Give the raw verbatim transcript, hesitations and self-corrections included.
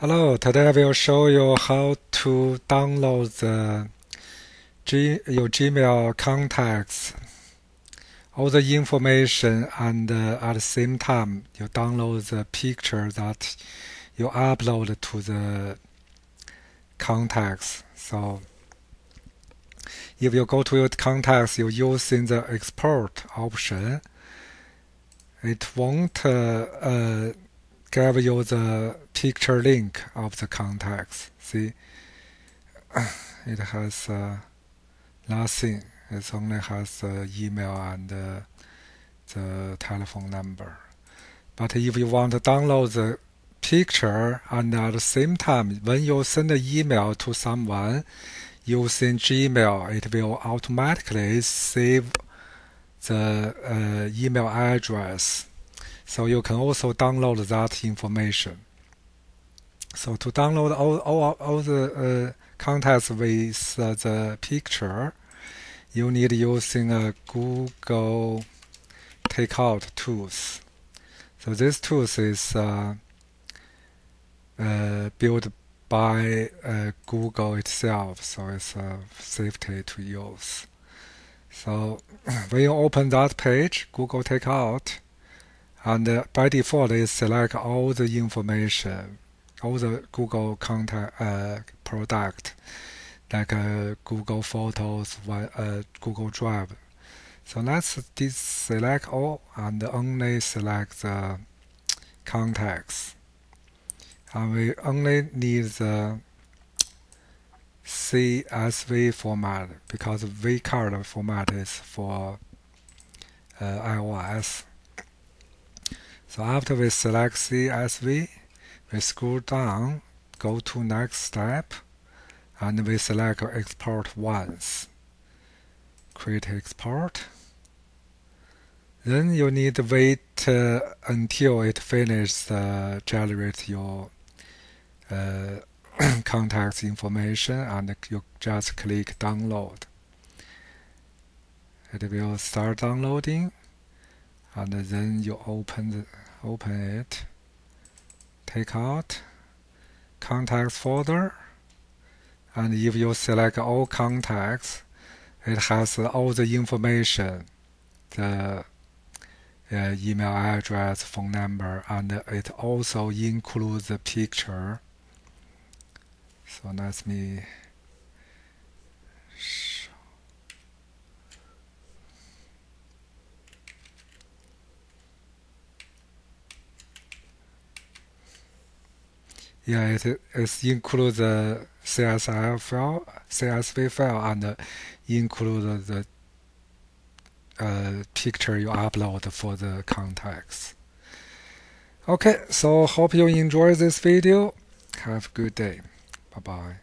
Hello, today I will show you how to download the G, your Gmail contacts, all the information, and uh, at the same time you download the picture that you upload to the contacts. So if you go to your contacts, you're using the export option, it won't uh, uh, give you the picture link of the contacts. See, it has uh, nothing. It only has uh, email and uh, the telephone number. But if you want to download the picture, and at the same time, when you send an email to someone using Gmail, it will automatically save the uh, email address. So you can also download that information. So to download all, all, all the uh, contacts with uh, the picture, you need using a Google Takeout tools. So this tools is uh, uh, built by uh, Google itself, so it's a uh, safety to use. So when you open that page, Google Takeout, and uh, by default, it select all the information, all the Google contact uh, product, like uh, Google Photos, uh, Google Drive. So let's deselect all and only select the contacts, and we only need the C S V format because VCard format is for uh, iOS. So after we select C S V, we scroll down, go to next step, and we select export once. Create export. Then you need to wait uh, until it finishes uh, generate your uh, contacts information, and you just click download. It will start downloading, and then you open the, open it. Take out contacts folder, and if you select all contacts, it has all the information, the uh, email address, phone number, and it also includes the picture. So let me show. Yeah, it, it includes the C S V file, C S V file, and uh, include the uh, picture you upload for the contacts. Okay, so hope you enjoy this video. Have a good day. Bye bye.